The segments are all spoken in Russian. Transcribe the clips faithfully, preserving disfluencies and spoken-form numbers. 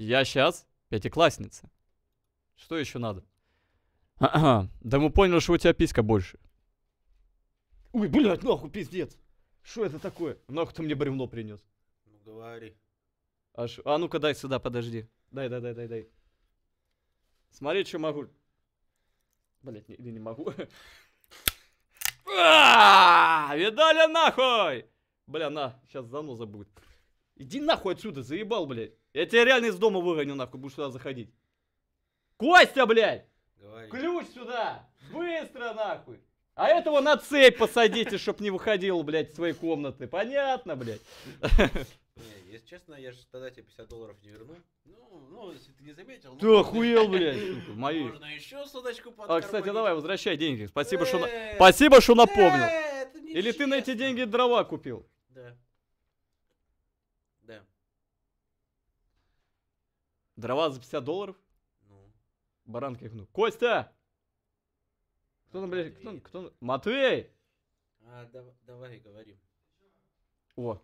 Я сейчас пятиклассница. Что еще надо? А-а-а. Да мы поняли, что у тебя писька больше. Ой, блядь, нахуй, пиздец. Что это такое? Нахуй ты мне бревно принес. Ну говори. А, ш... а ну-ка дай сюда, подожди. Дай, дай, дай, дай, дай. Смотри, что могу. Блять, не, не могу. Видали нахуй! Бля, на, сейчас заноза будет. Иди нахуй отсюда, заебал, блядь. Я тебя реально из дома выгоню, нахуй, будешь сюда заходить. Костя, блядь! Говори. Ключ сюда! Быстро, нахуй! А этого на цепь посадите, чтоб не выходил, блядь, из своей комнаты. Понятно, блядь? Не, если честно, я же тогда тебе пятьдесят долларов не верну. Ну, ну, если ты не заметил... Ты охуел, блядь, сука, мои. Можно еще судочку подкарманить. А, кстати, давай, возвращай деньги. Спасибо, что спасибо, что напомнил. Или ты на эти деньги дрова купил? Да. Да. Дрова за пятьдесят долларов? Ну. Баран кихнул. Костя! Кто там, блядь, кто, кто... Матвей! А, давай, давай говорим. О.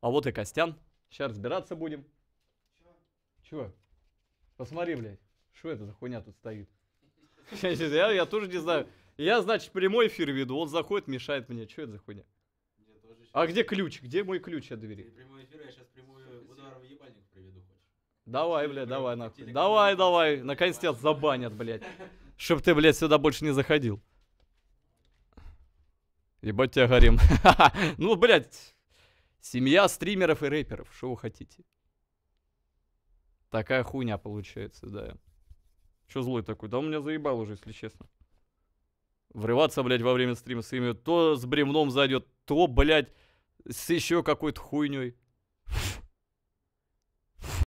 А вот и Костян. Сейчас разбираться будем. Чего? Посмотри, блядь. Что это за хуйня тут стоит? Я, я, я тоже не знаю. Я, значит, прямой эфир веду. Он заходит, мешает мне. Что это за хуйня? А где ключ? Где мой ключ от двери? Прямой эфир, я сейчас прямой удар в ебальник приведу. Давай, блядь, давай, нахуй. Давай, давай. Наконец тебя забанят, блядь. Чтоб ты, блядь, сюда больше не заходил. Ебать тебя горим. Ну, блядь. Семья стримеров и рэперов, что вы хотите? Такая хуйня получается, да. Че злой такой? Да он меня заебал уже, если честно. Врываться, блядь, во время стрима с ними, то с бревном зайдет, то, блядь, с еще какой-то хуйней.